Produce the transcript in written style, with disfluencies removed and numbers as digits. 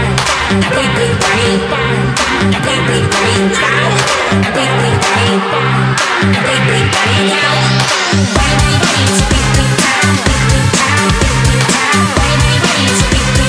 Baby, baby, baby,